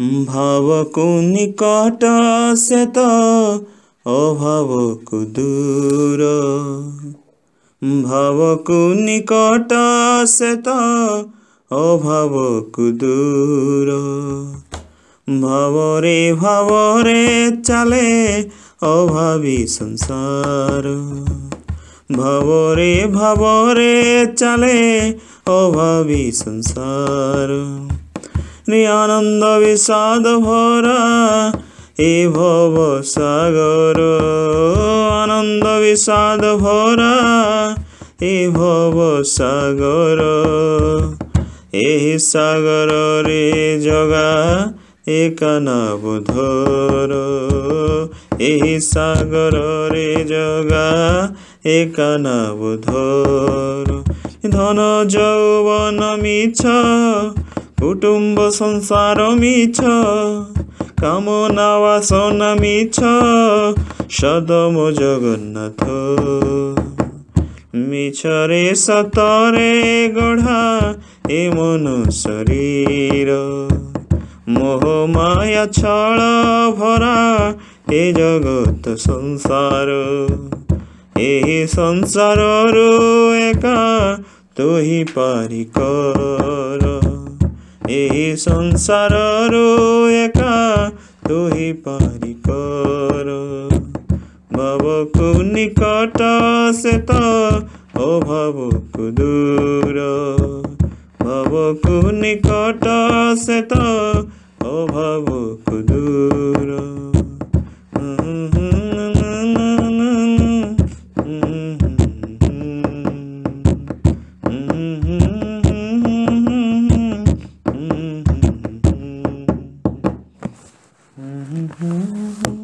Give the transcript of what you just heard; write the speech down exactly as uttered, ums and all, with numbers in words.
भाव को निकट से तो अभाव को दूर, भाव को निकट से तो अभाव को दूर। भावरे भावरे चले अभावी संसार, भावरे भावरे चले अभावी संसार। आनंद विषाद भरा ए भव सागर, आनंद विषाद भरा ए भव सागर। एहि सागर रे जगा एका नाव धर, एहि सागर रे जगा एका नाव धर। धन जौवन मिछ, कुटुम्ब संसार मिछ, कामना वासना मिछ, सदम जगन्नाथ। मिछरे सतरे गढ़ा ए मन शरीर, मोह माया छल भरा ए जगत संसार। एही संसार रो एका तू ही पारी कर, एही संसार रो एका तू ही पारी कर। भाव को निकट से तो अभाव को दूर, भाव को निकट से तो अभाव को दूर। Mm-hmm.